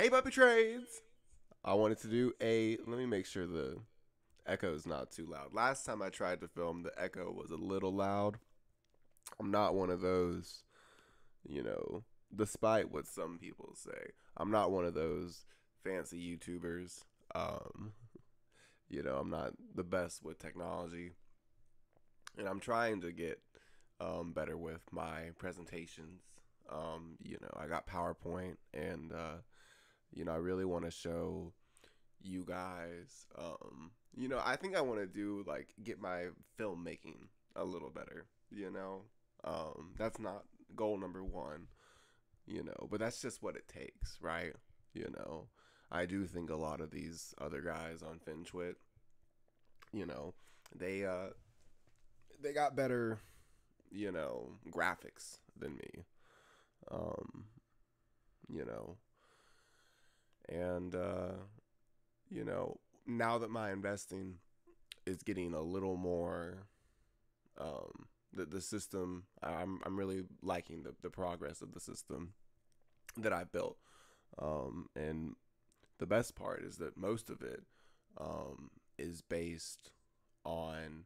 Hey, Puppy Trades! I wanted to do a... Let me make sure the echo is not too loud. Last time I tried to film, the echo was a little loud. I'm not one of those, you know, despite what some people say. I'm not one of those fancy YouTubers. You know, I'm not the best with technology. And I'm trying to get better with my presentations. You know, I got PowerPoint and... you know, I really want to show you guys, you know, I think I want to do, like, get my filmmaking a little better, you know. That's not goal number one, you know, but that's just what it takes, right? You know, I do think a lot of these other guys on FinTwit, you know, they got better, you know, graphics than me, you know. And, you know, now that my investing is getting a little more, the system, I'm really liking the progress of the system that I built. And the best part is that most of it, is based on,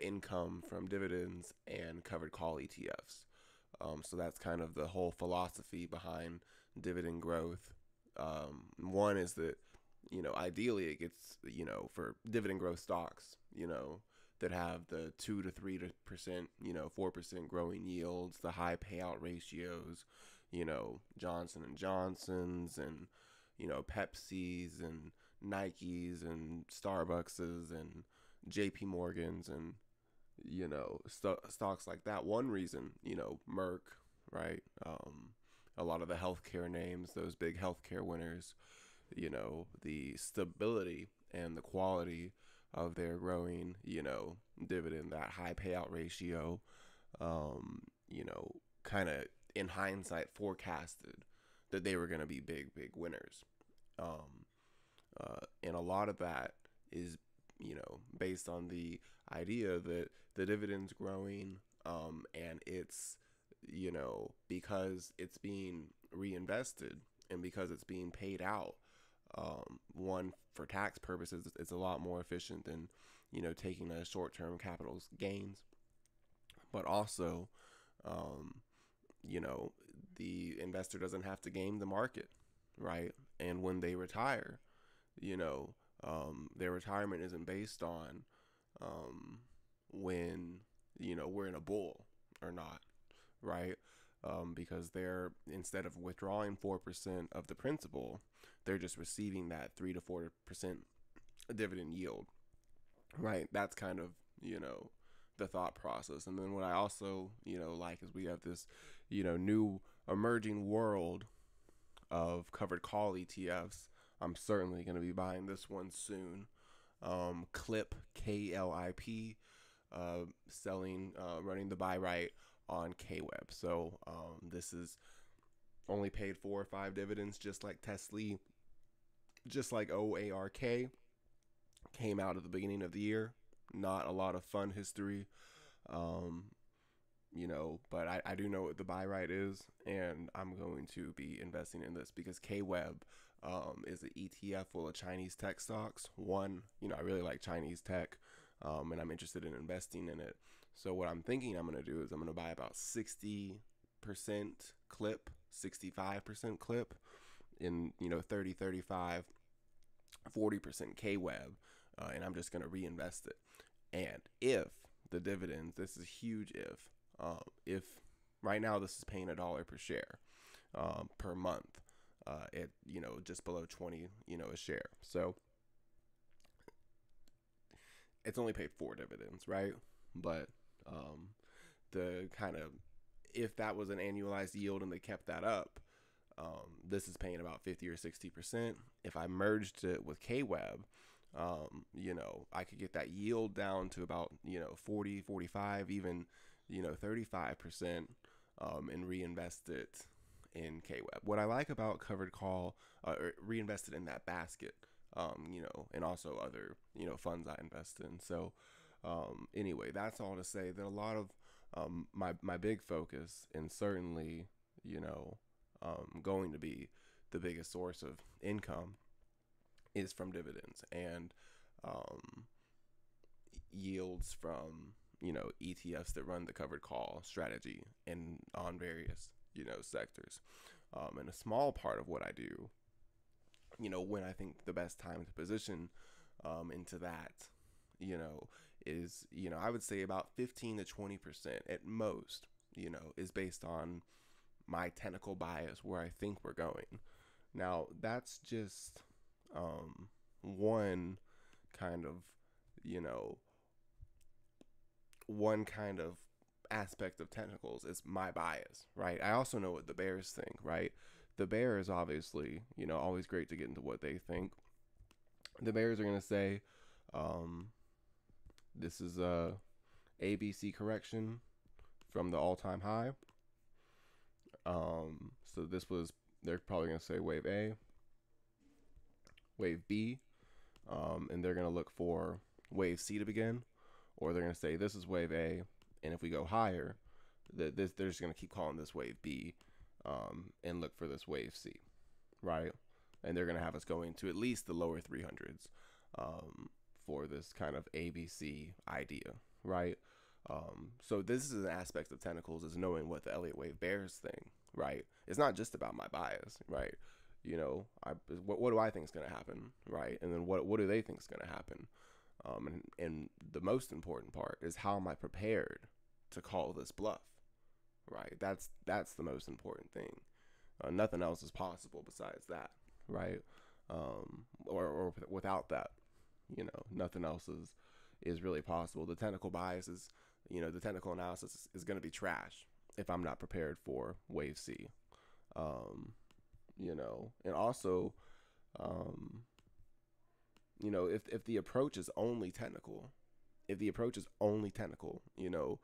income from dividends and covered call ETFs. So that's kind of the whole philosophy behind dividend growth. One is that, you know, ideally it gets, you know, for dividend growth stocks, you know, that have the 2 to 3%, you know, 4% growing yields, the high payout ratios, you know, Johnson and Johnson's and, you know, Pepsi's and Nike's and Starbucks's and JP Morgan's and, you know, stocks like that. One reason, you know, Merck, right? A lot of the healthcare names, those big healthcare winners, you know, the stability and the quality of their growing, you know, dividend, that high payout ratio, you know, kind of in hindsight forecasted that they were going to be big, big winners. And a lot of that is, you know, based on the idea that the dividend's growing, and it's, you know, because it's being reinvested and because it's being paid out, one, for tax purposes, it's a lot more efficient than, you know, taking a short-term capital gains, but also, you know, the investor doesn't have to game the market, right? And when they retire, you know, their retirement isn't based on, when, you know, we're in a bull or not. Right? Because they're, instead of withdrawing 4% of the principal, they're just receiving that 3 to 4% dividend yield. Right? That's kind of, you know, the thought process. And then what I also, you know, like is we have this, you know, new emerging world of covered call ETFs. I'm certainly going to be buying this one soon. KLIP, KLIP, selling, running the buy right on KWeb. So this is only paid 4 or 5 dividends, just like Tesla, just like OARK. Came out at the beginning of the year. Not a lot of fun history, you know, but I do know what the buy right is, and I'm going to be investing in this because KWeb is an ETF full of Chinese tech stocks. One, you know, I really like Chinese tech, and I'm interested in investing in it. So what I'm thinking I'm going to do is I'm going to buy about 60% KLIP, 65% KLIP, and, you know, 30, 35, 40% KWeb, and I'm just going to reinvest it. And if the dividends, this is a huge if right now this is paying $1 per share per month, it, you know, just below 20, you know, a share. So it's only paid 4 dividends, right? But the kind of, if that was an annualized yield and they kept that up, this is paying about 50 or 60%. If I merged it with KWeb, you know, I could get that yield down to about, you know, 40, 45, even, you know, 35%, and reinvest it in KWeb. What I like about covered call, or reinvested in that basket, you know, and also other, you know, funds I invest in. So, anyway, that's all to say that a lot of, my big focus, and certainly, you know, going to be the biggest source of income is from dividends and yields from, you know, ETFs that run the covered call strategy and on various, you know, sectors. And a small part of what I do, you know, when I think the best time to position into that, you know, is, you know, I would say about 15 to 20% at most, you know, is based on my technical bias, where I think we're going. Now, that's just one kind of, you know, one kind of aspect of technicals is my bias, right? I also know what the bears think, right? The bears, obviously, you know, always great to get into what they think. The bears are going to say, this is a ABC correction from the all-time high. So this was, they're probably going to say wave A, wave B, and they're going to look for wave C to begin, or they're going to say this is wave A, and if we go higher, they're just going to keep calling this wave B, and look for this wave C, right? And they're going to have us going to at least the lower 300s, for this kind of ABC idea, right? So this is an aspect of technicals, is knowing what the Elliott Wave bears think, right? It's not just about my bias, right? You know, what do I think is going to happen, right? And then what do they think is going to happen? And the most important part is, how am I prepared to call this bluff, right? That's the most important thing. Nothing else is possible besides that, right? Or without that, you know, nothing else is really possible. The technical bias is, you know, the technical analysis is going to be trash if I'm not prepared for wave C. You know, and also, you know, if the approach is only technical, you know,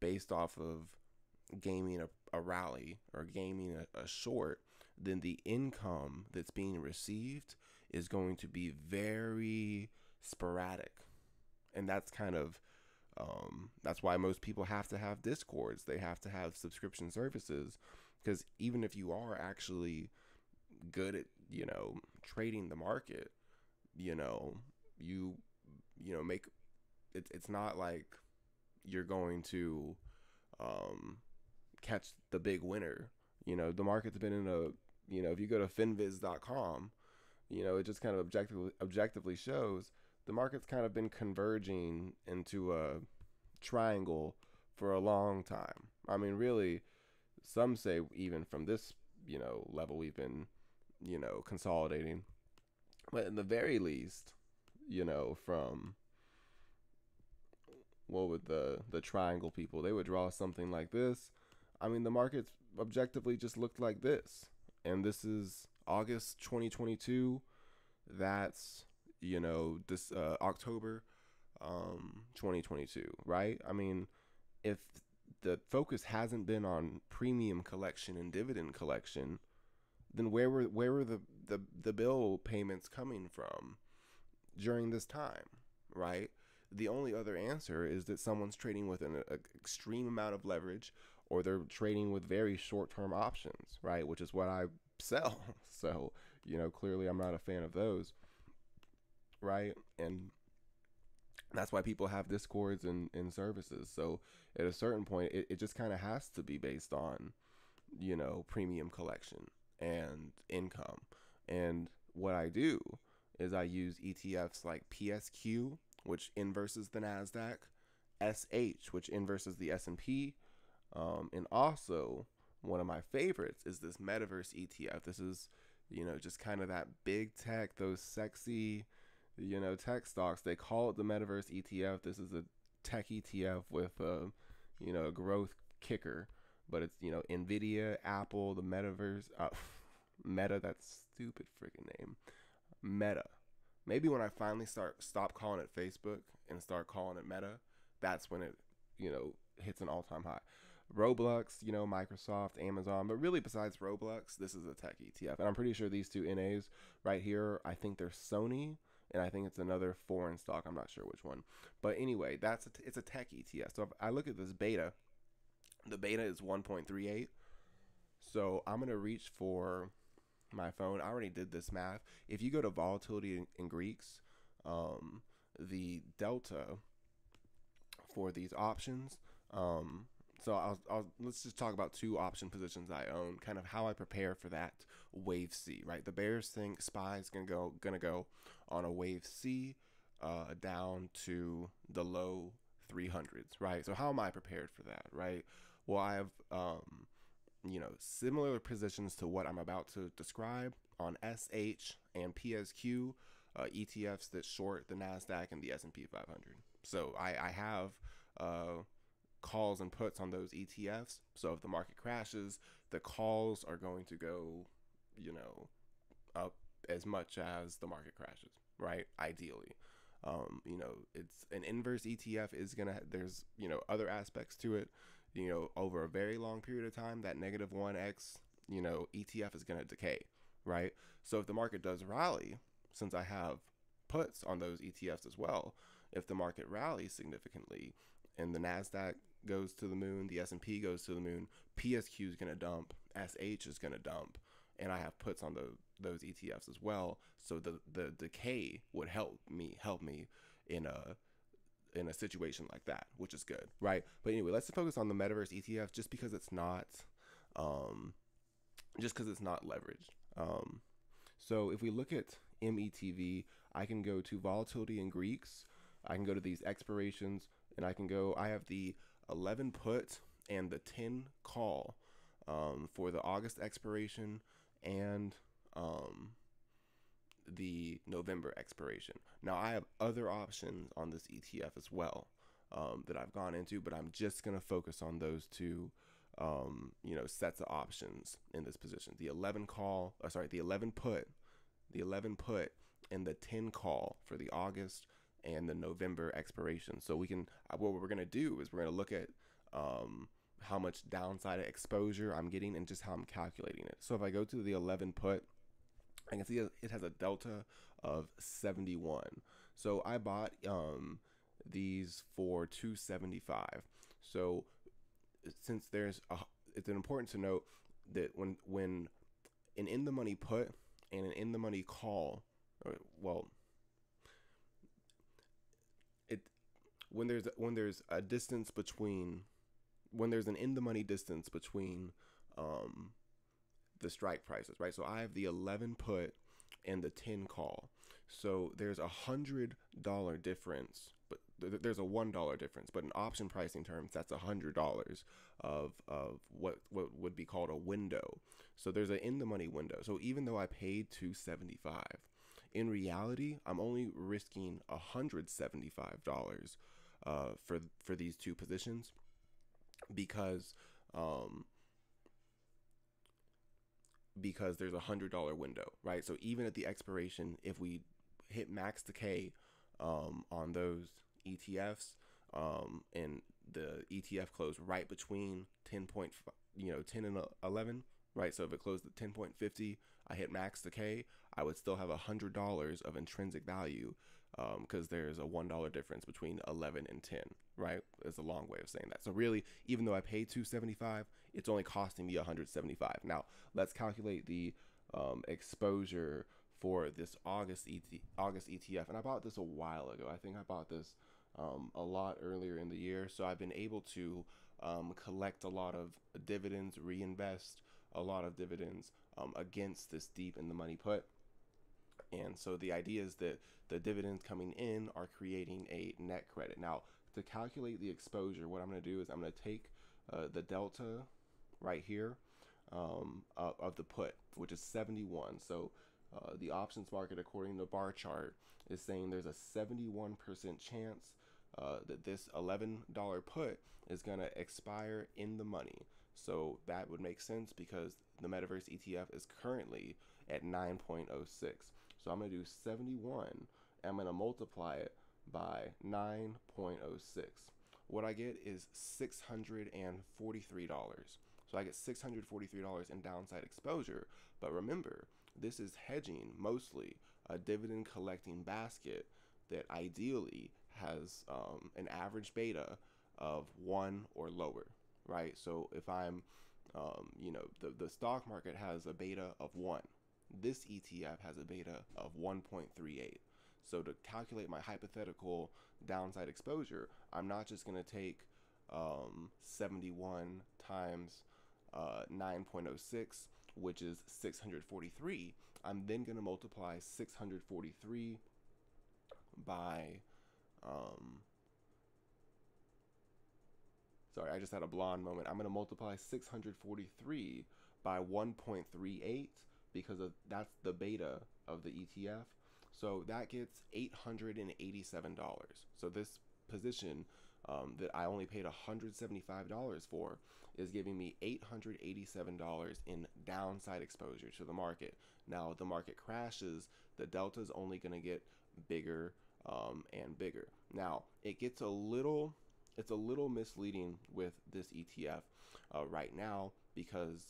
based off of gaming a rally or gaming a short, then the income that's being received is going to be very sporadic. And that's kind of, that's why most people have to have Discords. They have to have subscription services, because even if you are actually good at, you know, trading the market, you know, you know, make it, it's not like you're going to, catch the big winner. You know, the market's been in a, you know, if you go to finviz.com, you know, it just kind of objectively shows the market's kind of been converging into a triangle for a long time. I mean, really, some say even from this, you know, level we've been, you know, consolidating. But in the very least, you know, from what would the triangle people, they would draw something like this. I mean, the market's objectively just looked like this. And this is August 2022. That's, you know, this October 2022, right? I mean, if the focus hasn't been on premium collection and dividend collection, then where were the bill payments coming from during this time, right? The only other answer is that someone's trading with an extreme amount of leverage, or they're trading with very short-term options, right? Which is what I sell. So, you know, clearly I'm not a fan of those, right? And that's why people have Discords and services. So at a certain point, it just kind of has to be based on, you know, premium collection and income. And what I do is I use ETFs like PSQ, which inverses the NASDAQ, SH, which inverses the S&P, and also one of my favorites is this metaverse ETF. This is, you know, just kind of that big tech, those sexy, you know, tech stocks. They call it the metaverse ETF. This is a tech ETF with a, you know, a growth kicker, but it's, you know, Nvidia, Apple, the metaverse, Meta, that stupid freaking name, Meta. Maybe when I finally stop calling it Facebook and start calling it Meta, that's when it, you know, hits an all-time high. Roblox, you know, Microsoft, Amazon, but really besides Roblox, this is a tech ETF. And I'm pretty sure these two NAs right here, I think they're Sony, and I think it's another foreign stock. I'm not sure which one. But anyway, that's it's a tech ETF. So if I look at this beta, the beta is 1.38. So I'm going to reach for my phone. I already did this math. If you go to volatility in Greeks, the delta for these options, so let's just talk about two option positions I own, kind of how I prepare for that wave C, right? The bears think SPY is gonna go on a wave C down to the low 300s, right? So how am I prepared for that, right? Well, I have you know, similar positions to what I'm about to describe on SH and PSQ ETFs that short the NASDAQ and the S&P 500. So I have calls and puts on those ETFs. So if the market crashes, the calls are going to go, you know, up as much as the market crashes, right? Ideally. You know, it's an inverse ETF is gonna, there's, you know, other aspects to it, you know, over a very long period of time, that negative 1x, you know, ETF is gonna decay, right? So if the market does rally, since I have puts on those ETFs as well, if the market rallies significantly and the NASDAQ goes to the moon, the S&P goes to the moon, PSQ is going to dump, SH is going to dump, and I have puts on those ETFs as well. So the decay would help me in a situation like that, which is good, right? But anyway, let's focus on the metaverse ETF just because it's not leveraged. So if we look at METV, I can go to volatility in Greeks, I can go to these expirations, and I can go, I have the 11 put and the 10 call for the August expiration and the November expiration. Now I have other options on this ETF as well that I've gone into, but I'm just going to focus on those two, you know, sets of options in this position. The 11 put and the 10 call for the August and the November expiration. So we can, what we're going to do is we're going to look at how much downside exposure I'm getting and just how I'm calculating it. So if I go to the 11 put, I can see it has a delta of 71. So I bought these for 275. So since there's it's important to note that when an in the money put and an in the money call, well, when there's an in the money distance between the strike prices, right? So I have the 11 put and the 10 call. So there's $100 difference, but there's a $1 difference, but in option pricing terms, that's $100 of what would be called a window. So there's an in the money window. So even though I paid $275, in reality, I'm only risking $175 for these two positions, because there's $100 window, right? So even at the expiration, if we hit max decay on those ETFs, and the ETF closed right between 10 and 11. Right, so if it closed at 10.50, I hit max decay, I would still have $100 of intrinsic value because there's a $1 difference between 11 and 10, right? It's a long way of saying that. So really, even though I paid $275, it's only costing me $175. Now, let's calculate the exposure for this August ETF. And I bought this a while ago. I think I bought this a lot earlier in the year. So I've been able to collect a lot of dividends, reinvest a lot of dividends against this deep in the money put. And so the idea is that the dividends coming in are creating a net credit. Now, to calculate the exposure, what I'm going to do is I'm going to take the delta right here of the put, which is 71. So the options market, according to the bar chart, is saying there's a 71% chance that this $11 put is going to expire in the money. So that would make sense because the metaverse ETF is currently at 9.06. So I'm going to do 71. And I'm going to multiply it by 9.06. What I get is $643. So I get $643 in downside exposure. But remember, this is hedging mostly a dividend collecting basket that ideally has an average beta of 1 or lower, right? So if I'm, you know, the stock market has a beta of 1, this ETF has a beta of 1.38. So to calculate my hypothetical downside exposure, I'm not just going to take 71 times 9.06, which is 643. I'm then going to multiply 643 by sorry, I just had a blonde moment. I'm going to multiply 643 by 1.38 because of, that's the beta of the ETF. So that gets $887. So this position that I only paid $175 for is giving me $887 in downside exposure to the market. Now, if the market crashes, the delta is only going to get bigger and bigger. Now, it gets a little, it's a little misleading with this ETF right now because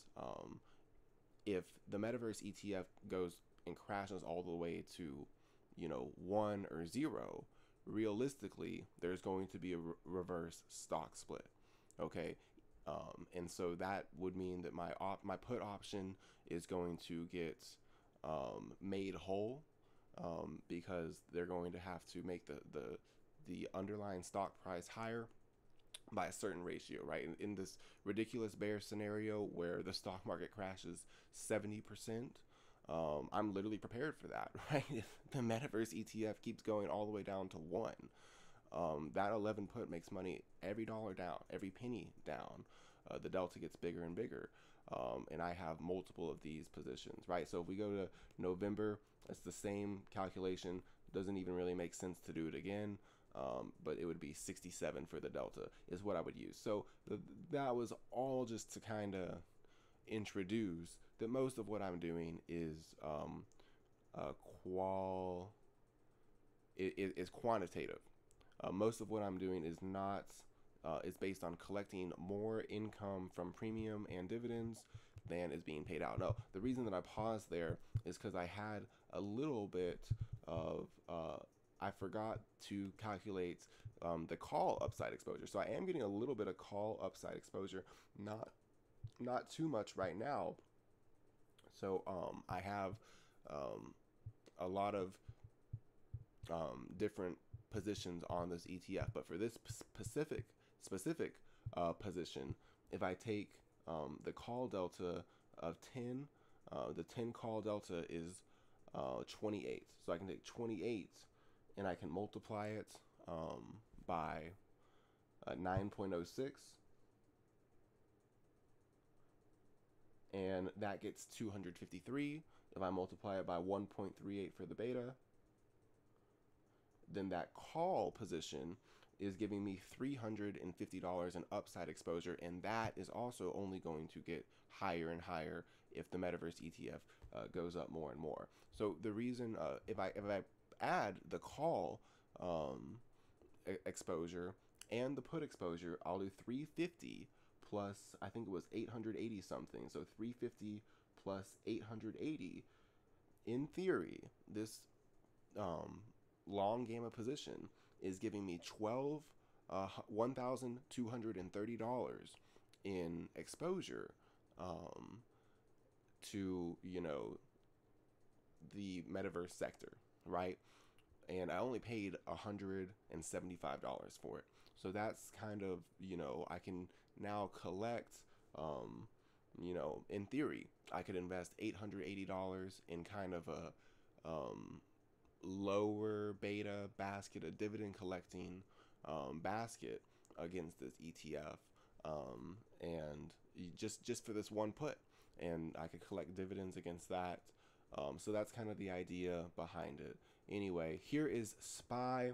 if the metaverse ETF goes and crashes all the way to, you know, 1 or 0, realistically, there's going to be a reverse stock split. Okay. And so that would mean that my put option is going to get made whole because they're going to have to make the underlying stock price higher by a certain ratio, right? In this ridiculous bear scenario where the stock market crashes 70%, I'm literally prepared for that, right? If the metaverse ETF keeps going all the way down to 1, that 11 put makes money every dollar down, every penny down. The delta gets bigger and bigger. And I have multiple of these positions, right? So if we go to November, it's the same calculation. Doesn't even really make sense to do it again. But it would be 67 for the delta is what I would use. So that was all just to kind of introduce that most of what I'm doing is quantitative. Most of what I'm doing is not it's based on collecting more income from premium and dividends than is being paid out. No, the reason that I paused there is because I had a little bit of I forgot to calculate the call upside exposure. So I am getting a little bit of call upside exposure, not too much right now. So I have a lot of different positions on this ETF, but for this specific position, if I take the call delta of 10, the 10 call delta is 28. So I can take 28 and I can multiply it by 9.06. And that gets 253. If I multiply it by 1.38 for the beta, then that call position is giving me $350 in upside exposure. And that is also only going to get higher and higher if the metaverse ETF goes up more and more. So the reason if I add the call exposure and the put exposure, I'll do 350 plus, I think it was 880 something. So 350 plus 880. In theory, this long gamma position is giving me $1,230 in exposure to, you know, the metaverse sector, right? And I only paid $175 for it. So that's kind of, you know, I can now collect, you know, in theory, I could invest $880 in kind of a lower beta basket, a dividend collecting basket against this ETF. And just for this one put, and I could collect dividends against that. So that's kind of the idea behind it. Anyway, here is SPY.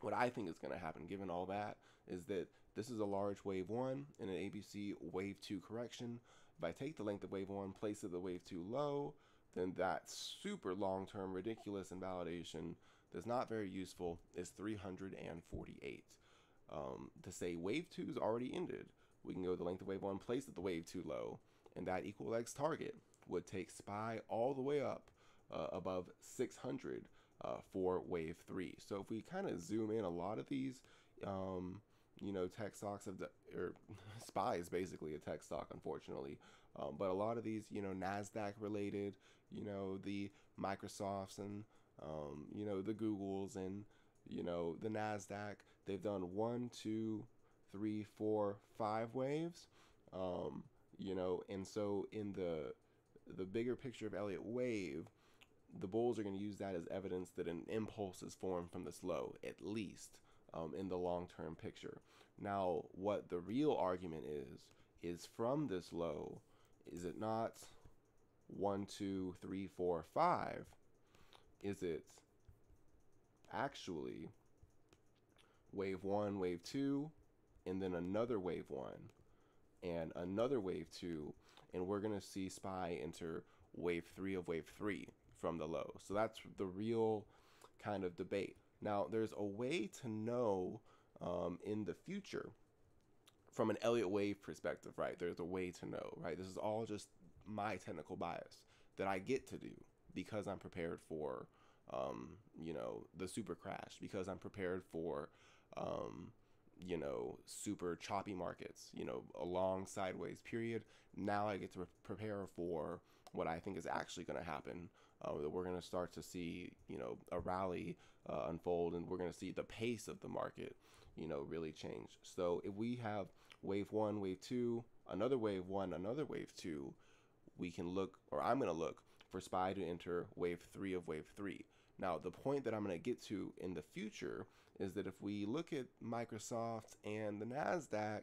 What I think is going to happen, given all that, is that this is a large wave 1 and an ABC wave 2 correction. If I take the length of wave 1, place of the wave 2 low, then that super long-term ridiculous invalidation that's not very useful is 348. To say wave 2 is already ended, we can go the length of wave 1, place of the wave 2 low, and that equal X target would take SPY all the way up above 600 for wave 3. So if we kind of zoom in, a lot of these you know, tech stocks have, or SPY is basically a tech stock, unfortunately. But a lot of these, you know, NASDAQ related, you know, the Microsofts and, you know, the Googles and, you know, the NASDAQ, they've done 1, 2, 3, 4, 5 waves. You know, and so in the bigger picture of Elliott Wave, the bulls are going to use that as evidence that an impulse is formed from this low, at least in the long-term picture. Now, what the real argument is from this low, is it not 1, 2, 3, 4, 5? Is it actually wave 1, wave 2, and then another wave 1, and another wave 2, and we're going to see SPY enter wave 3 of wave 3 from the low? So that's the real kind of debate. Now, there's a way to know in the future from an Elliott Wave perspective, right? There's a way to know, right? This is all just my technical bias that I get to do because I'm prepared for, you know, the super crash, because I'm prepared for, you know, super choppy markets, you know, a long sideways period. Now I get to prepare for what I think is actually going to happen, that we're going to start to see, you know, a rally unfold, and we're going to see the pace of the market, you know, really change. So if we have wave 1, wave 2, another wave 1, another wave 2, we can look, or I'm going to look for SPY to enter wave 3 of wave 3. Now, the point that I'm going to get to in the future is that if we look at Microsoft and the NASDAQ,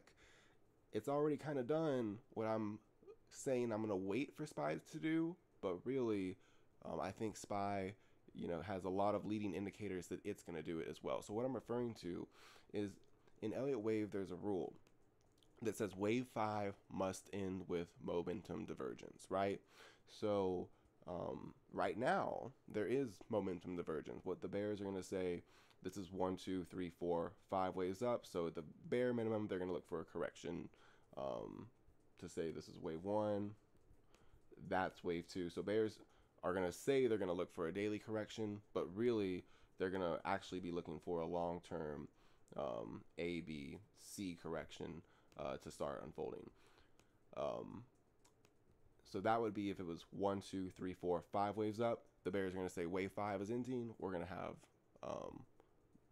it's already kind of done what I'm saying I'm going to wait for SPY to do. But really, I think SPY, you know, has a lot of leading indicators that it's going to do it as well. So what I'm referring to is in Elliott Wave, there's a rule that says wave 5 must end with momentum divergence, right? So right now, there is momentum divergence. What the bears are going to say, this is 1, 2, 3, 4, 5 waves up. So at the bare minimum, they're going to look for a correction to say this is wave 1, that's wave 2. So bears are going to say they're going to look for a daily correction, but really they're going to actually be looking for a long-term A, B, C correction to start unfolding. So that would be if it was 1, 2, 3, 4, 5 waves up. The bears are going to say wave 5 is ending. We're going to have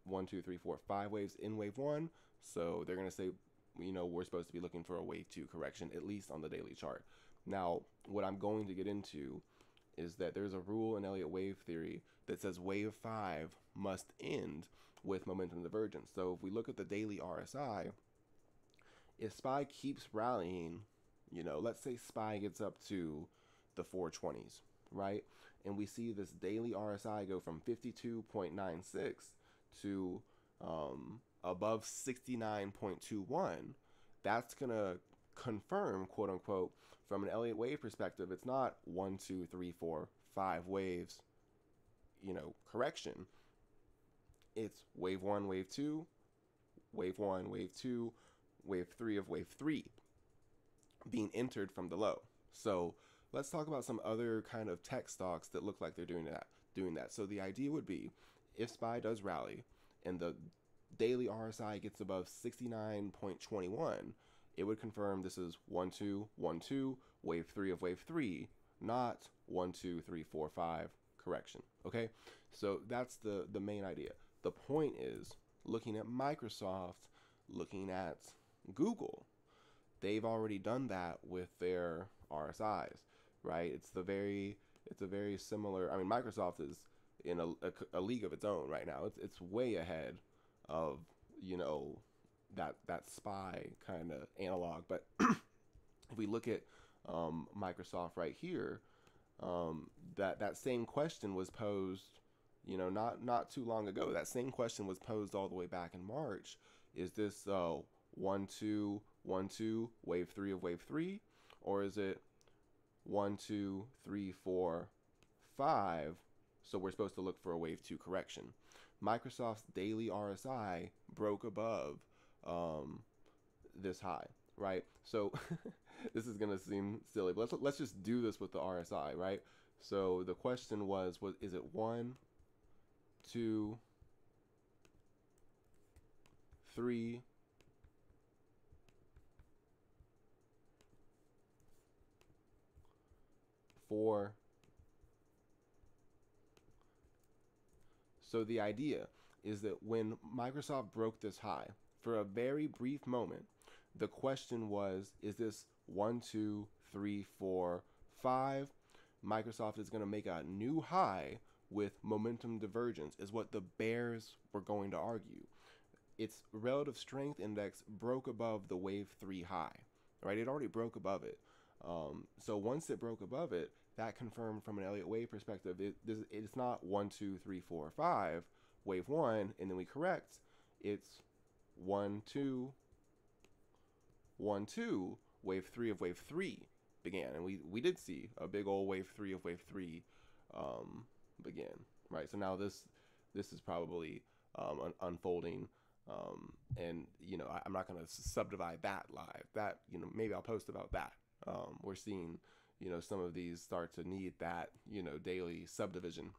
1, 2, 3, 4, 5 waves in wave 1. So they're going to say, you know, we're supposed to be looking for a wave 2 correction, at least on the daily chart. Now, what I'm going to get into is that there's a rule in Elliott Wave theory that says wave 5 must end with momentum divergence. So if we look at the daily RSI, if SPY keeps rallying, you know, let's say SPY gets up to the 420s, right? And we see this daily RSI go from 52.96 to above 69.21. That's going to confirm, quote unquote, from an Elliott Wave perspective, it's not 1, 2, 3, 4, 5 waves, you know, correction. It's wave 1, wave 2, wave 1, wave 2, wave 3 of wave 3 being entered from the low. So let's talk about some other kind of tech stocks that look like they're doing that. So the idea would be, if SPY does rally and the daily RSI gets above 69.21, it would confirm this is 1, 2, 1, 2, wave 3 of wave 3, not 1, 2, 3, 4, 5 correction. Okay, so that's the main idea. The point is, looking at Microsoft, looking at Google, they've already done that with their RSIs, right? It's a very similar, I mean, Microsoft is in a league of its own right now. It's way ahead of, you know, that SPY kind of analog. But if we look at Microsoft right here, that same question was posed, you know, not too long ago. That same question was posed all the way back in March. Is this 1, 2, 1, 2, wave 3 of wave 3, or is it 1, 2, 3, 4, 5? So we're supposed to look for a wave 2 correction. Microsoft's daily RSI broke above this high, right? So this is gonna seem silly, but let's just do this with the RSI, right? So the question was is it 1, 2, 3, 4. So the idea is that when Microsoft broke this high, for a very brief moment, the question was, is this 1, 2, 3, 4, 5? Microsoft is going to make a new high with momentum divergence, is what the bears were going to argue. Its relative strength index broke above the wave 3 high, right? It already broke above it. So once it broke above it, that confirmed from an Elliott Wave perspective, it's not 1, 2, 3, 4, 5, wave 1, and then we correct. It's 1, 2, 1, 2, wave 3 of wave 3 began. And we did see a big old wave 3 of wave 3 begin, right? So now this is probably unfolding. And you know, I'm not going to subdivide that live. That, you know, maybe I'll post about that. We're seeing, you know, some of these start to need that, you know, daily subdivision.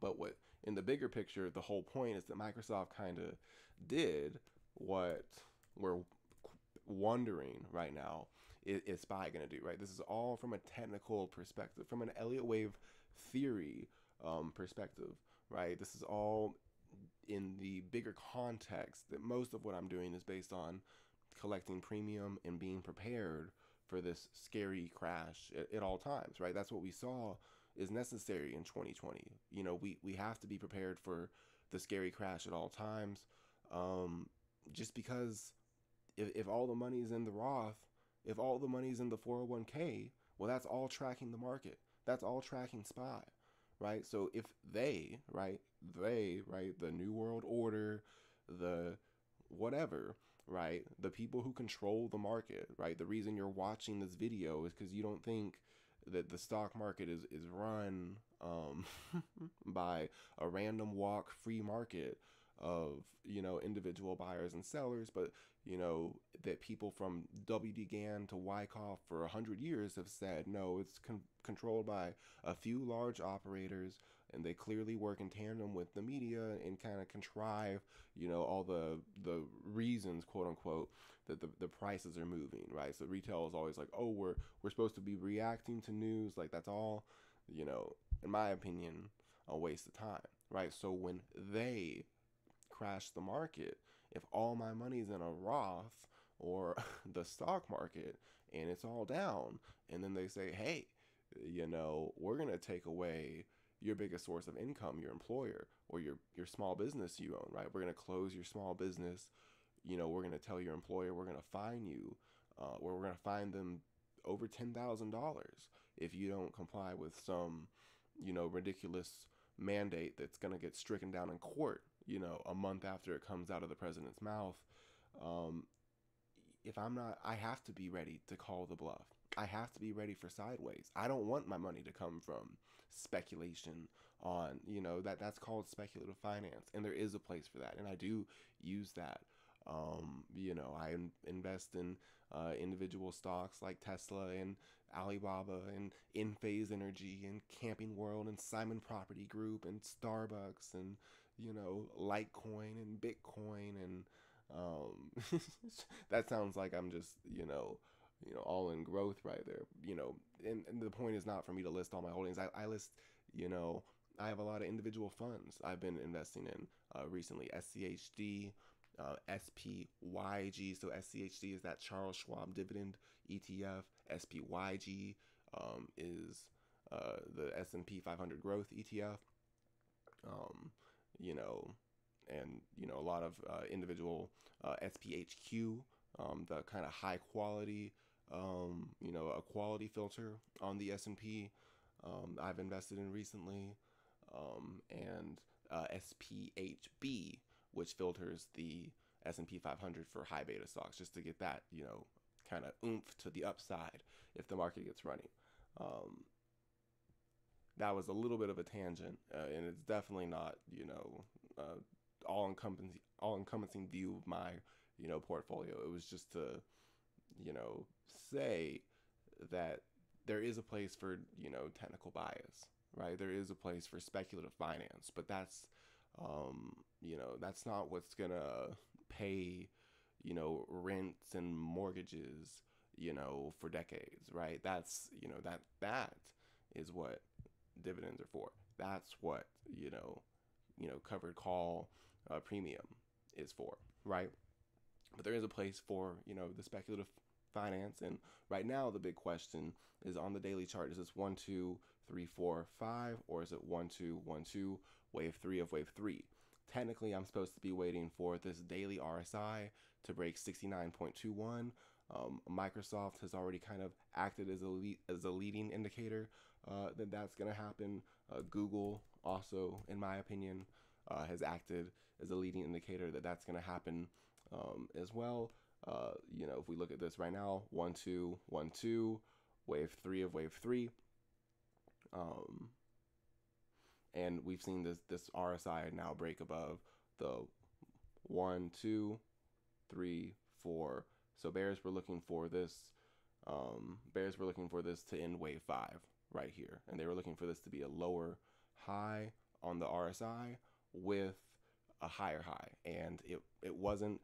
But what in the bigger picture, the whole point is that Microsoft kind of did what we're wondering right now, is SPY going to do, right? This is all from a technical perspective, from an Elliott Wave theory perspective, right? This is all in the bigger context that most of what I'm doing is based on collecting premium and being prepared for this scary crash at all times, right? That's what we saw is necessary in 2020. You know, we have to be prepared for the scary crash at all times. Just because if all the money is in the Roth, if all the money is in the 401k, well, that's all tracking the market. That's all tracking SPY, right? So if they, right, the New World Order, the whatever, right, the people who control the market, right, the reason you're watching this video is because you don't think that the stock market is run by a random walk free market of, you know, individual buyers and sellers, but, you know, that people from WD Gann to Wyckoff for 100 years have said, no, it's controlled by a few large operators, and they clearly work in tandem with the media and kind of contrive, you know, all the reasons, quote unquote, that the prices are moving, right? So retail is always like, oh, we're supposed to be reacting to news. Like, that's all, you know, in my opinion, a waste of time, right? So when they crash the market, if all my money's in a Roth or the stock market and it's all down, and then they say, hey, you know, we're going to take away your biggest source of income, your employer, or your small business you own, right? We're going to close your small business. You know, we're going to tell your employer, we're going to fine you, or we're going to fine them over $10,000 if you don't comply with some, you know, ridiculous mandate that's going to get stricken down in court, you know, a month after it comes out of the president's mouth. If I'm not, I have to be ready to call the bluff. I have to be ready for sideways. I don't want my money to come from speculation on, you know, that's called speculative finance. And there is a place for that. And I do use that. You know, I invest in individual stocks like Tesla and Alibaba and Enphase Energy and Camping World and Simon Property Group and Starbucks and, you know, Litecoin and Bitcoin. And that sounds like I'm just, you know, all in growth right there, you know, and the point is not for me to list all my holdings. I list, you know, I have a lot of individual funds I've been investing in recently, SCHD, SPYG. So SCHD is that Charles Schwab dividend ETF. SPYG is the S&P 500 growth ETF, you know, and, you know, a lot of individual SPHQ, the kind of high quality, you know, a quality filter on the S&P I've invested in recently, and SPHB, which filters the S&P 500 for high beta stocks, just to get that, you know, kind of oomph to the upside if the market gets running. That was a little bit of a tangent, and it's definitely not, you know, all-encompassing view of my, you know, portfolio. It was just to, you know, say that there is a place for, you know, technical bias, right? There is a place for speculative finance, but that's, you know, that's not what's gonna pay, you know, rents and mortgages, you know, for decades, right? That's, you know, that is what dividends are for. That's what, covered call premium is for, right? But there is a place for, the speculative finance. And right now, the big question is on the daily chart, is this 1, 2, 3, 4, 5, or is it 1, 2, 1, 2, wave 3 of wave 3? Technically, I'm supposed to be waiting for this daily RSI to break 69.21. Microsoft has already kind of acted as a leading indicator that that's going to happen. Google also, in my opinion, has acted as a leading indicator that that's going to happen as well. If we look at this right now, 1, 2, 1, 2, wave 3 of wave 3. And we've seen this RSI now break above the 1, 2, 3, 4. So bears were looking for this to end wave 5 right here. And they were looking for this to be a lower high on the RSI with a higher high. And it wasn't.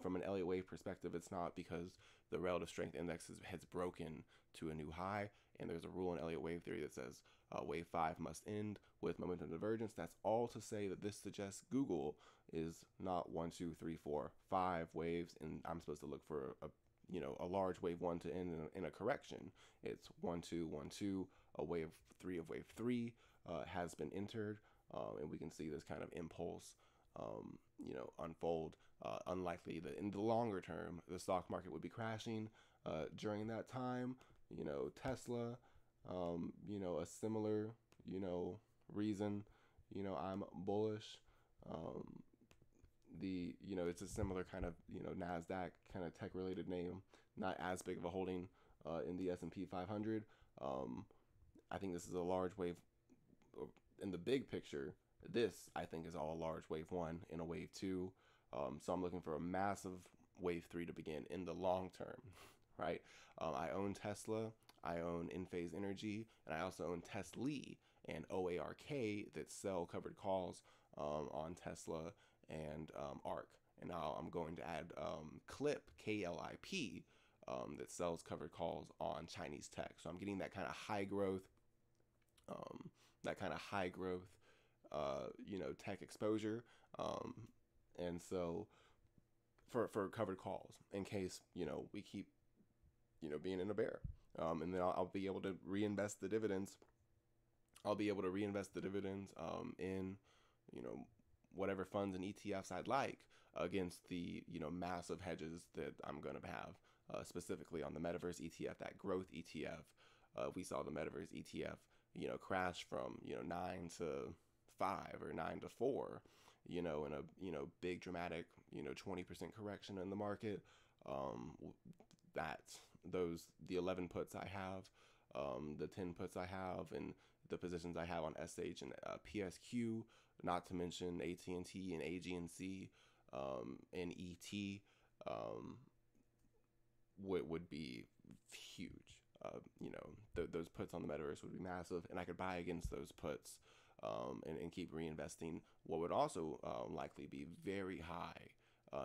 From an Elliott Wave perspective, it's not, because the relative strength index has broken to a new high. And there's a rule in Elliott Wave theory that says wave 5 must end with momentum divergence. That's all to say that this suggests Google is not 1, 2, 3, 4, 5 waves, and I'm supposed to look for a large wave 1 to end in a correction. It's 1, 2, 1, 2, a wave 3 of wave 3 has been entered, and we can see this kind of impulse unfold. Unlikely that in the longer term the stock market would be crashing during that time. Tesla, a similar reason. I'm bullish. It's a similar kind of NASDAQ kind of tech related name, not as big of a holding in the S&P 500. I think this is a large wave in the big picture. This, I think, is all a large wave 1 and a wave 2. So I'm looking for a massive wave 3 to begin in the long term, right? I own Tesla, I own Enphase Energy, and I also own Tesla and OARK that sell covered calls on Tesla and ARK. And now I'm going to add KLIP, KLIP, that sells covered calls on Chinese tech. So I'm getting that kind of high growth, tech exposure. And so for covered calls, in case, we keep, being in a bear, and then I'll be able to reinvest the dividends. In, whatever funds and ETFs I'd like, against the, massive hedges that I'm going to have, specifically on the metaverse ETF, that growth ETF. We saw the metaverse ETF, crash from, 9 to 5 or 9 to 4, in a, big dramatic, 20% correction in the market. The 11 puts I have, the 10 puts I have, and the positions I have on SH and PSQ, not to mention AT&T and AGNC, and ET, would be huge. Those puts on the metaverse would be massive, and I could buy against those puts, and keep reinvesting what would also likely be very high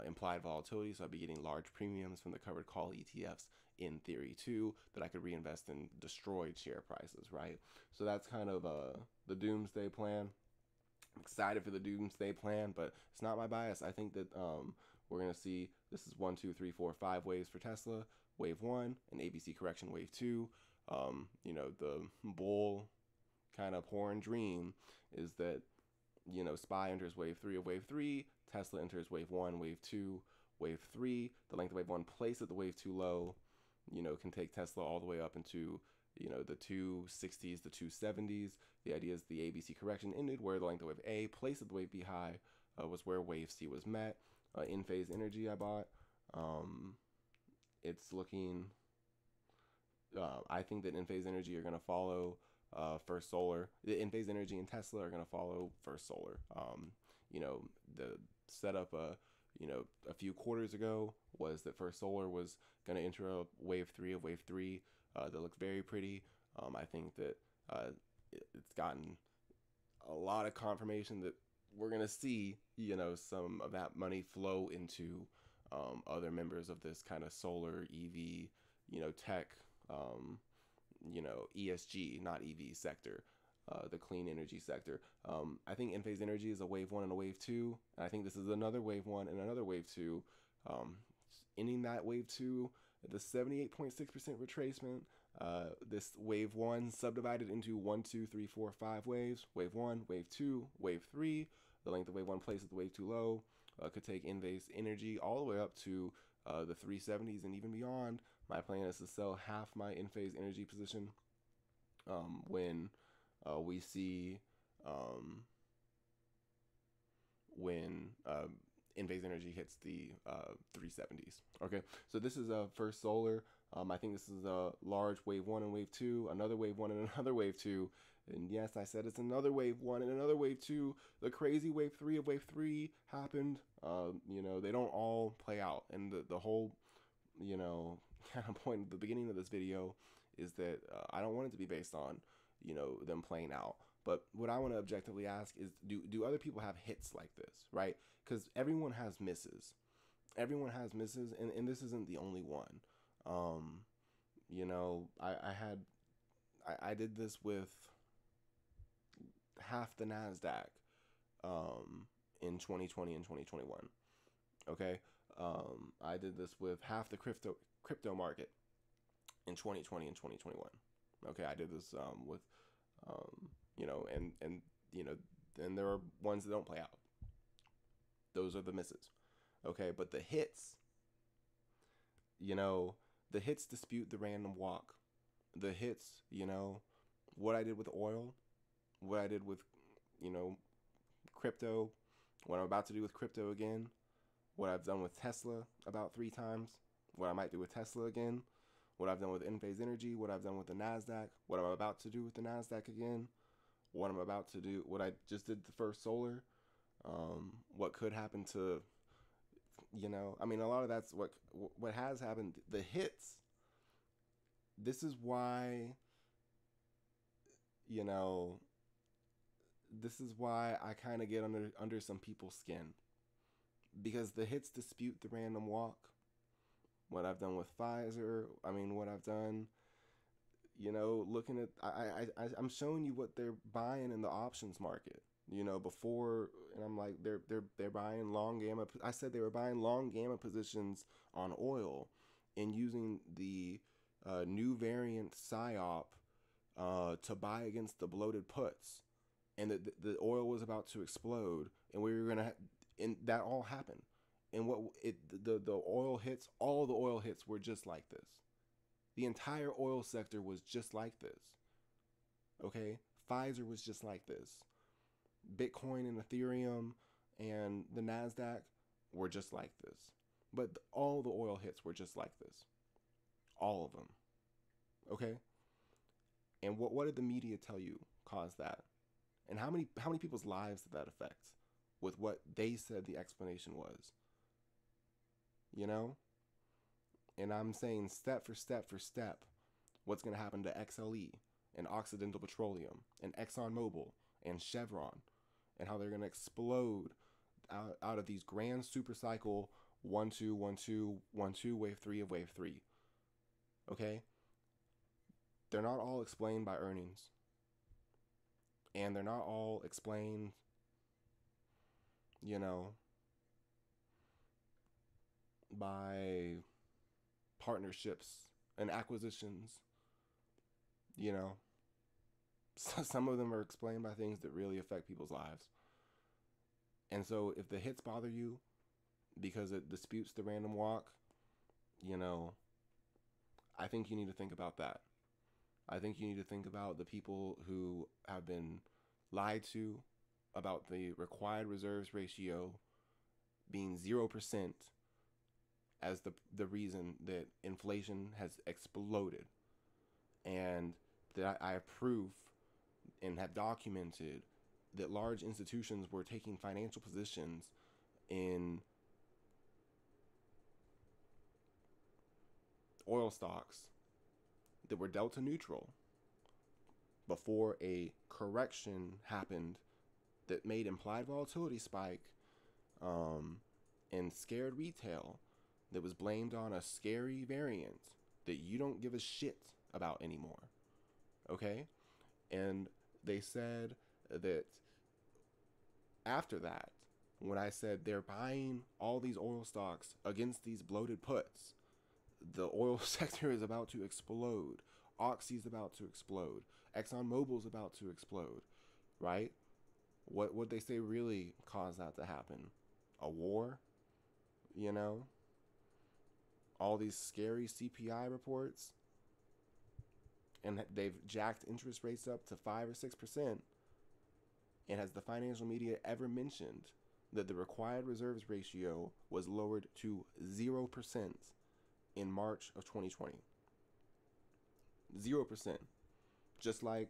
implied volatility. So I'd be getting large premiums from the covered call ETFs in theory too, that I could reinvest in destroyed share prices, right? So that's kind of the doomsday plan. I'm excited for the doomsday plan, but it's not my bias. I think that we're going to see, this is 1, 2, 3, 4, 5 waves for Tesla. Wave 1, an ABC correction, wave 2. The bull kind of horn dream is that, SPY enters wave 3 of wave 3, Tesla enters wave 1, wave 2, wave 3, the length of wave 1 placed at the wave 2 low, can take Tesla all the way up into, the 260s, the 270s. The idea is the ABC correction ended where the length of wave A placed at the wave B high was where wave C was met. Enphase Energy I bought. It's looking, I think that Enphase Energy are going to follow First Solar. The Enphase Energy and Tesla are going to follow First Solar. The setup, a few quarters ago was that First Solar was going to enter a wave 3 of wave 3 that looked very pretty. I think that it's gotten a lot of confirmation that we're going to see, some of that money flow into other members of this kind of solar EV, tech, you know, ESG, not EV sector, the clean energy sector. I think Enphase Energy is a wave one and a wave two. And I think this is another wave one and another wave two. Ending that wave two, the 78.6% retracement. This wave one subdivided into 1, 2, 3, 4, 5 waves. Wave one, wave two, wave three. The length of wave one places the wave two low. Could take Enphase Energy all the way up to the 370s and even beyond. My plan is to sell half my Enphase Energy position when Enphase Energy hits the 370s. Okay, so this is First Solar. I think this is a large wave one and wave two, another wave one and another wave two. And yes, I said it's another wave one and another wave two. The crazy wave three of wave three happened. You know, they don't all play out. And the whole, you know, kind of point at the beginning of this video is that I don't want it to be based on, you know, them playing out. But what I want to objectively ask is, do other people have hits like this, right? Because everyone has misses. Everyone has misses, and this isn't the only one. You know, I did this with half the NASDAQ in 2020 and 2021, okay? I did this with half the crypto market in 2020 and 2021, okay? I did this with... you know, and there are ones that don't play out. Those are the misses. Okay. But the hits, you know, the hits dispute the random walk. The hits, you know, what I did with oil, what I did with, you know, crypto, what I'm about to do with crypto again, what I've done with Tesla about 3 times, what I might do with Tesla again, what I've done with Enphase Energy, what I've done with the NASDAQ, what I'm about to do with the NASDAQ again, what I'm about to do, what I just did the First Solar, what could happen to, you know, I mean, a lot of that's what has happened, the hits. This is why, you know, this is why I kind of get under some people's skin, because the hits dispute the random walk. What I've done with Pfizer, I mean, what I've done, you know, looking at, I'm showing you what they're buying in the options market, you know, before, and I'm like, they're buying long gamma. I said they were buying long gamma positions on oil and using the new variant PSYOP to buy against the bloated puts, and that the oil was about to explode, and we were going to, and that all happened. And what the oil hits, all the oil hits were just like this. The entire oil sector was just like this. Okay, Pfizer was just like this. Bitcoin and Ethereum and the NASDAQ were just like this. But all the oil hits were just like this. All of them. Okay. And what did the media tell you caused that? And how many people's lives did that affect with what they said the explanation was? You know, and I'm saying step for step for step, what's going to happen to XLE and Occidental Petroleum and ExxonMobil and Chevron, and how they're going to explode out of these grand super cycle 1, 2, 1, 2, 1, 2 wave three of wave three. Okay. They're not all explained by earnings, and they're not all explained, you know, by partnerships and acquisitions. You know, some of them are explained by things that really affect people's lives. And so if the hits bother you because it disputes the random walk, you know, I think you need to think about that. I think you need to think about the people who have been lied to about the required reserves ratio being 0% as the reason that inflation has exploded, and that I have proof and have documented that large institutions were taking financial positions in oil stocks that were delta neutral before a correction happened that made implied volatility spike and scared retail, that was blamed on a scary variant that you don't give a shit about anymore. okay? And they said that after that, when I said they're buying all these oil stocks against these bloated puts, the oil sector is about to explode. Oxy's about to explode. ExxonMobil's about to explode, right? What would they say really caused that to happen? A war, you know? All these scary CPI reports, and they've jacked interest rates up to 5 or 6%. And has the financial media ever mentioned that the required reserves ratio was lowered to 0% in March of 2020? 0%. Just like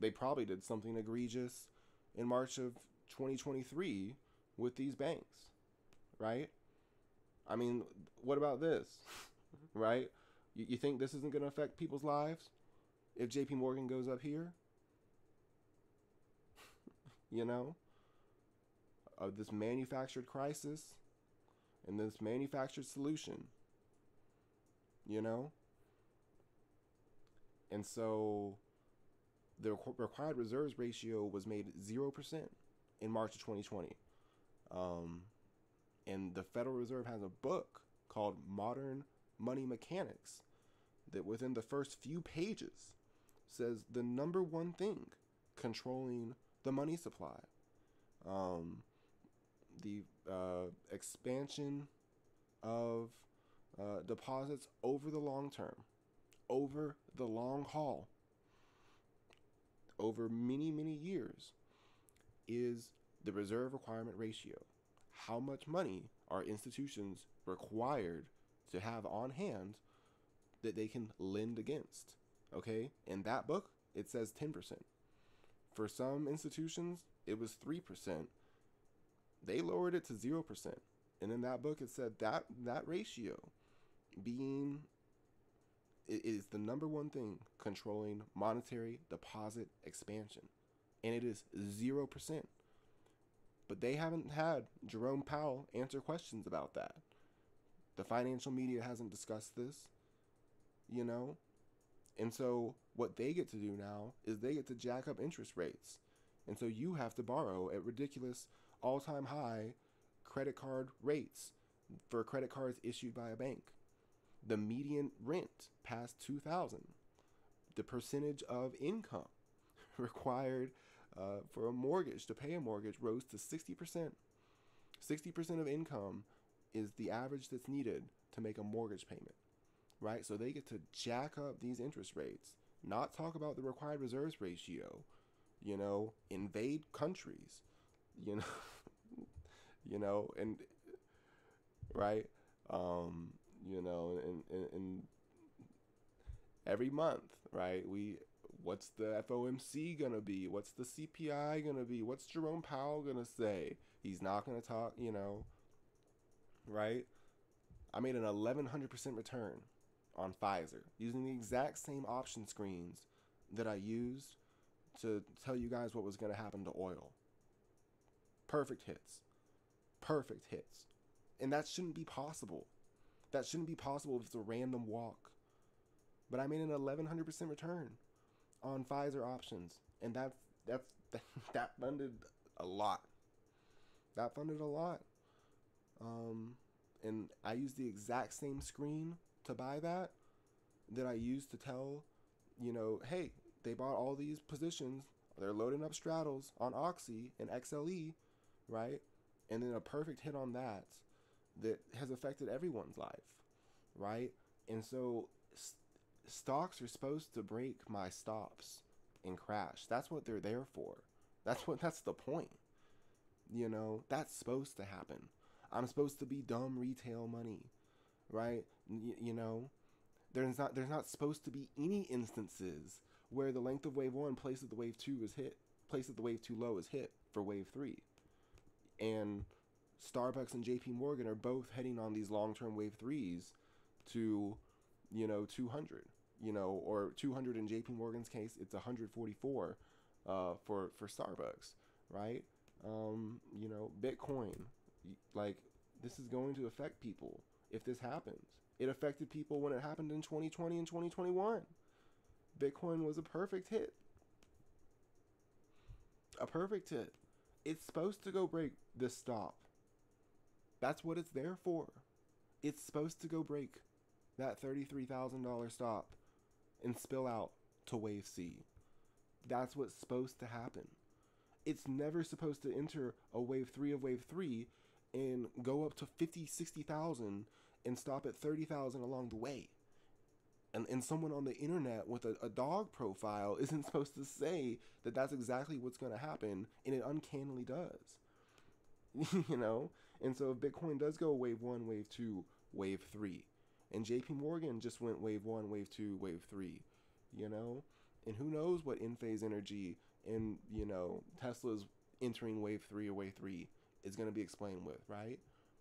they probably did something egregious in March of 2023 with these banks, right? I mean, what about this, right? You think this isn't going to affect people's lives if JP Morgan goes up here? You know, of this manufactured crisis and this manufactured solution, you know? And so the required reserves ratio was made 0% in March of 2020. And the Federal Reserve has a book called Modern Money Mechanics that within the first few pages says the number one thing controlling the money supply, the expansion of deposits over the long term, over the long haul, over many, many years, is the reserve requirement ratio. How much money are institutions required to have on hand that they can lend against, okay? In that book, it says 10%. For some institutions, it was 3%. They lowered it to 0%. And in that book, it said that that ratio being is the number one thing controlling monetary deposit expansion. And it is 0%. But they haven't had Jerome Powell answer questions about that. The financial media hasn't discussed this, you know? And so what they get to do now is they get to jack up interest rates. And so you have to borrow at ridiculous all-time high credit card rates for credit cards issued by a bank. The median rent past $2,000. The percentage of income required for a mortgage, to pay a mortgage, rose to 60%. 60% of income is the average that's needed to make a mortgage payment, right? So they get to jack up these interest rates, not talk about the required reserves ratio, you know, invade countries, you know, you know, and right, you know, and every month, right, what's the FOMC gonna be? What's the CPI gonna be? What's Jerome Powell gonna say? He's not gonna talk, you know, right? I made an 1100% return on Pfizer using the exact same option screens that I used to tell you guys what was gonna happen to oil. Perfect hits. And that shouldn't be possible. That shouldn't be possible if it's a random walk. But I made an 1100% return on Pfizer options, and that funded a lot. And I used the exact same screen to buy that I used to tell, you know, hey, they bought all these positions. They're loading up straddles on Oxy and XLE, right? And then a perfect hit on that has affected everyone's life, right? And so stocks are supposed to break my stops and crash. That's what they're there for. That's the point. You know, that's supposed to happen. I'm supposed to be dumb retail money, right? You know, there's not supposed to be any instances where the length of wave 1 place of the wave 2 is hit, place of the wave 2 low is hit for wave 3. And Starbucks and JP Morgan are both heading on these long-term wave 3s to, you know, 200, you know, or 200 in JP Morgan's case, it's 144 for Starbucks, right? You know, Bitcoin, like, this is going to affect people if this happens. It affected people when it happened in 2020 and 2021. Bitcoin was a perfect hit. A perfect hit. It's supposed to go break this stop. That's what it's there for. It's supposed to go break that $33,000 stop and spill out to wave C. That's what's supposed to happen. It's never supposed to enter a wave 3 of wave 3 and go up to 50, 60,000 and stop at 30,000 along the way. And someone on the internet with a dog profile isn't supposed to say that that's exactly what's going to happen, and it uncannily does. You know? And so if Bitcoin does go wave 1, wave 2, wave 3, and JP Morgan just went wave 1, wave 2, wave 3, you know? And who knows what Enphase Energy and, you know, Tesla's entering wave 3 or wave 3 is going to be explained with, right?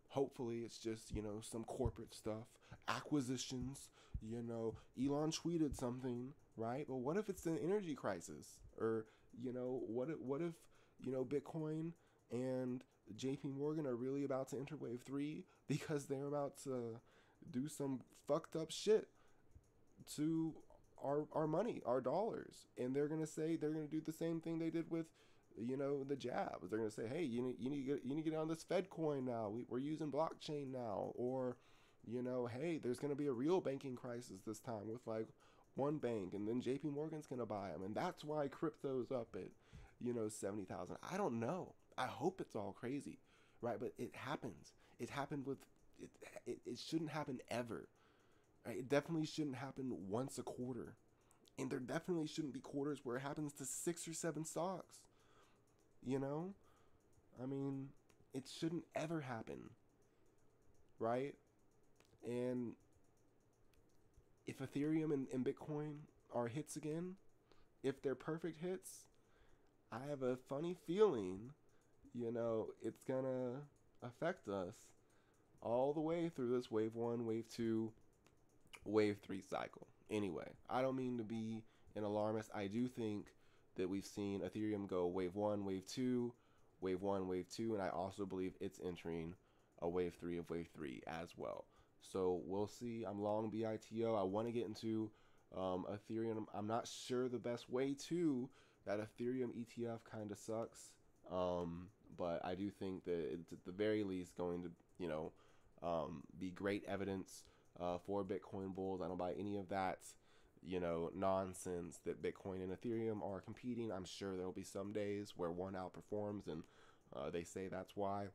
Hopefully it's just, you know, some corporate stuff, acquisitions, you know, Elon tweeted something, right? But what if it's an energy crisis? Or, you know, what if, you know, Bitcoin and JP Morgan are really about to enter wave 3 because they're about to do some fucked up shit to our money, our dollars. And they're going to say, they're going to do the same thing they did with, you know, the jabs. They're going to say, hey, you need to get on this Fed coin now. We're using blockchain now. Or, you know, hey, there's going to be a real banking crisis this time with like one bank, and then JP Morgan's going to buy them. And that's why crypto's up at, you know, 70,000. I don't know. I hope it's all crazy, right? But it happens. It happened with, it shouldn't happen ever. Right? It definitely shouldn't happen once a quarter. And there definitely shouldn't be quarters where it happens to 6 or 7 stocks. You know, I mean, it shouldn't ever happen, right? And if Ethereum and Bitcoin are hits again, if they're perfect hits, I have a funny feeling, you know, it's gonna affect us all the way through this wave 1, wave 2, wave 3 cycle. Anyway, I don't mean to be an alarmist. I do think that we've seen Ethereum go wave 1, wave 2, wave 1, wave 2, and I also believe it's entering a wave 3 of wave 3 as well. So we'll see. I'm long BITO. I want to get into Ethereum. I'm not sure the best way to. That Ethereum ETF kind of sucks, but I do think that it's at the very least going to, you know, be great evidence for Bitcoin bulls. I don't buy any of that, you know, nonsense that Bitcoin and Ethereum are competing. I'm sure there will be some days where one outperforms and they say that's why.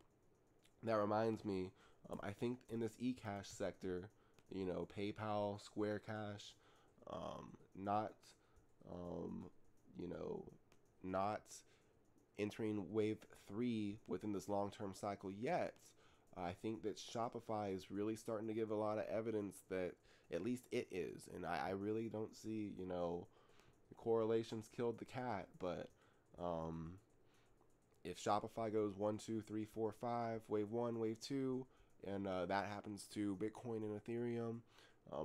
That reminds me, I think in this e-cash sector, you know, PayPal, Square Cash, not entering wave 3 within this long-term cycle yet. I think that Shopify is really starting to give a lot of evidence that at least it is. And I really don't see, you know, the correlations killed the cat. But if Shopify goes 1, 2, 3, 4, 5, wave 1, wave 2, and that happens to Bitcoin and Ethereum,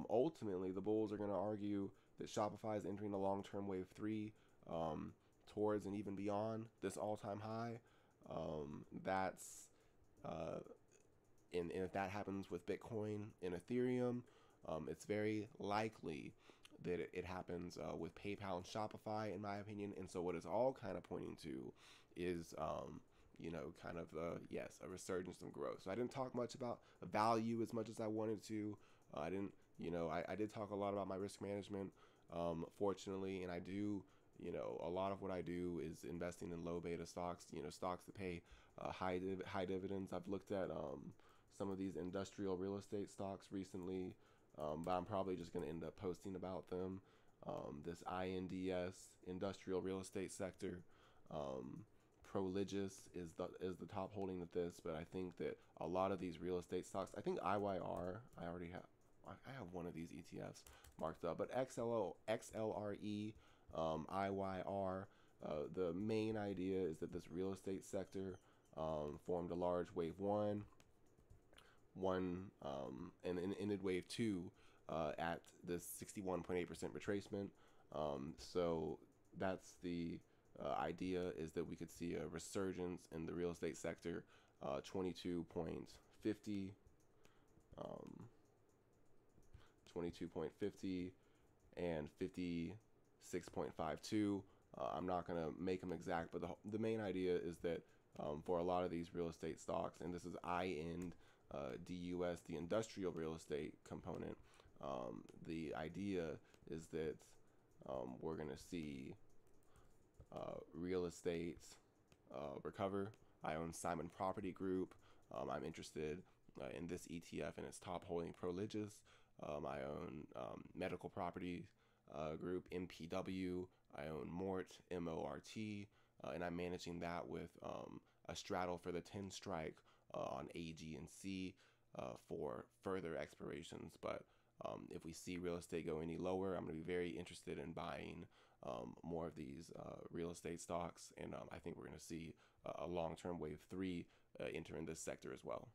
ultimately the bulls are going to argue that Shopify is entering a long-term wave 3 towards and even beyond this all-time high. That's... And if that happens with Bitcoin and Ethereum, it's very likely that it happens with PayPal and Shopify, in my opinion. And so what it's all kind of pointing to is, you know, kind of, yes, a resurgence of growth. So I didn't talk much about value as much as I wanted to. I didn't, you know, I did talk a lot about my risk management, fortunately, and I do, you know, a lot of what I do is investing in low beta stocks, you know, stocks that pay high dividends. I've looked at some of these industrial real estate stocks recently, but I'm probably just going to end up posting about them. This INDS, industrial real estate sector, Prologis is the top holding of this, but I think that a lot of these real estate stocks, I think IYR, I have one of these ETFs marked up, but XLRE, IYR, the main idea is that this real estate sector formed a large wave 1, and ended wave 2 at the 61.8% retracement. So that's the idea, is that we could see a resurgence in the real estate sector, 22.50, 22.50 and 50. 6.52. I'm not going to make them exact, but the main idea is that for a lot of these real estate stocks, and this is I-end DUS, the industrial real estate component, the idea is that we're going to see real estate recover. I own Simon Property Group. I'm interested in this ETF and its top holding, Prologis. I own Medical Property Group, MPW. I own Mort, M-O-R-T, and I'm managing that with a straddle for the 10 strike on A, G, and C for further expirations. But if we see real estate go any lower, I'm going to be very interested in buying more of these real estate stocks. And I think we're going to see a long-term wave 3 enter in this sector as well.